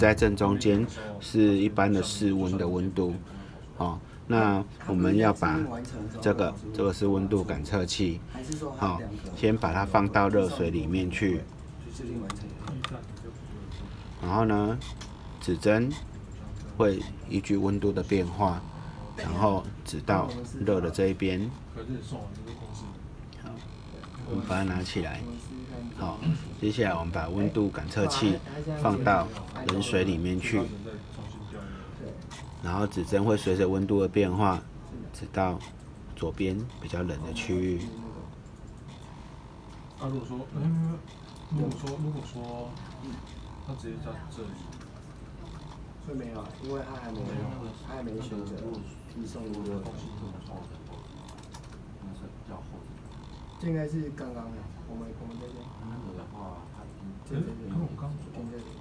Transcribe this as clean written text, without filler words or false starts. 在正中间是一般的室温的温度，哦，那我们要把这个是温度感测器，好，哦，先把它放到热水里面去，然后呢，指针会依据温度的变化，然后指到热的这一边，好，我们把它拿起来。 好，接下来我们把温度感测器放到冷水里面去，然后指针会随着温度的变化，指到左边比较冷的区域。啊，如果说，那直接到这里，会没有，因为它还没选择提送温度。这应该是刚刚的，我们这边。 这个我刚说。